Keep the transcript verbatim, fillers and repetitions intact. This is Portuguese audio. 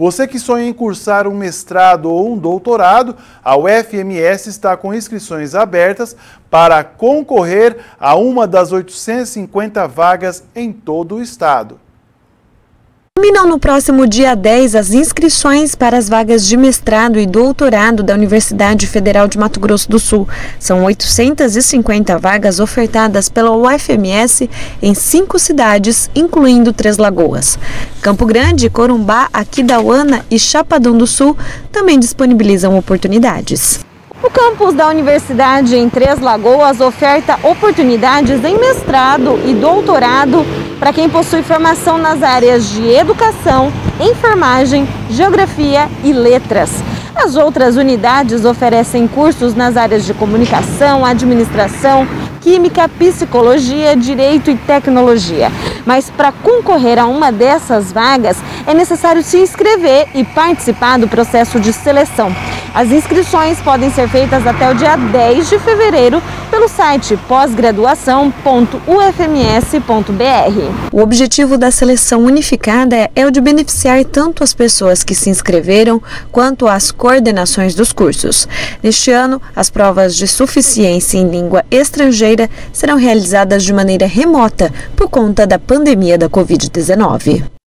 Você que sonha em cursar um mestrado ou um doutorado, a U F M S está com inscrições abertas para concorrer a uma das oitocentas e cinquenta vagas em todo o estado. Terminam no próximo dia dez as inscrições para as vagas de mestrado e doutorado da Universidade Federal de Mato Grosso do Sul. São oitocentas e cinquenta vagas ofertadas pela U F M S em cinco cidades, incluindo Três Lagoas. Campo Grande, Corumbá, Aquidauana e Chapadão do Sul também disponibilizam oportunidades. O campus da Universidade em Três Lagoas oferta oportunidades em mestrado e doutorado para quem possui formação nas áreas de educação, enfermagem, geografia e letras. As outras unidades oferecem cursos nas áreas de comunicação, administração, química, psicologia, direito e tecnologia. Mas para concorrer a uma dessas vagas, é necessário se inscrever e participar do processo de seleção. As inscrições podem ser feitas até o dia dez de fevereiro pelo site pós graduação ponto u f m s ponto b r. O objetivo da seleção unificada é o de beneficiar tanto as pessoas que se inscreveram quanto as coordenações dos cursos. Neste ano, as provas de suficiência em língua estrangeira serão realizadas de maneira remota por conta da pandemia da covid dezenove.